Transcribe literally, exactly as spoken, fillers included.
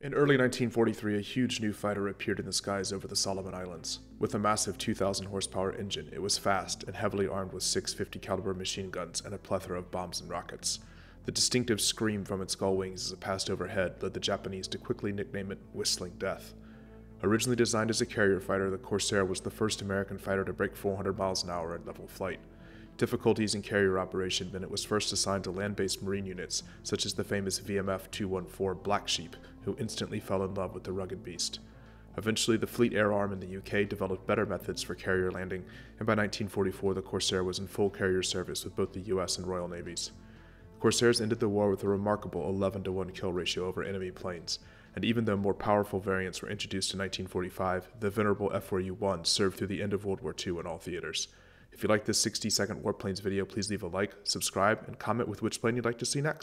In early nineteen forty-three, a huge new fighter appeared in the skies over the Solomon Islands. With a massive two thousand horsepower engine, it was fast and heavily armed with six fifty caliber machine guns and a plethora of bombs and rockets. The distinctive scream from its gull wings as it passed overhead led the Japanese to quickly nickname it Whistling Death. Originally designed as a carrier fighter, the Corsair was the first American fighter to break four hundred miles an hour in level flight. Difficulties in carrier operation meant it was first assigned to land-based marine units, such as the famous V M F two fourteen Black Sheep, who instantly fell in love with the rugged beast. Eventually, the Fleet Air Arm in the U K developed better methods for carrier landing, and by nineteen forty-four the Corsair was in full carrier service with both the U S and Royal Navies. Corsairs ended the war with a remarkable eleven to one kill ratio over enemy planes, and even though more powerful variants were introduced in nineteen forty-five, the venerable F four U one served through the end of World War Two in all theaters. If you liked this sixty second Warplanes video, please leave a like, subscribe, and comment with which plane you'd like to see next.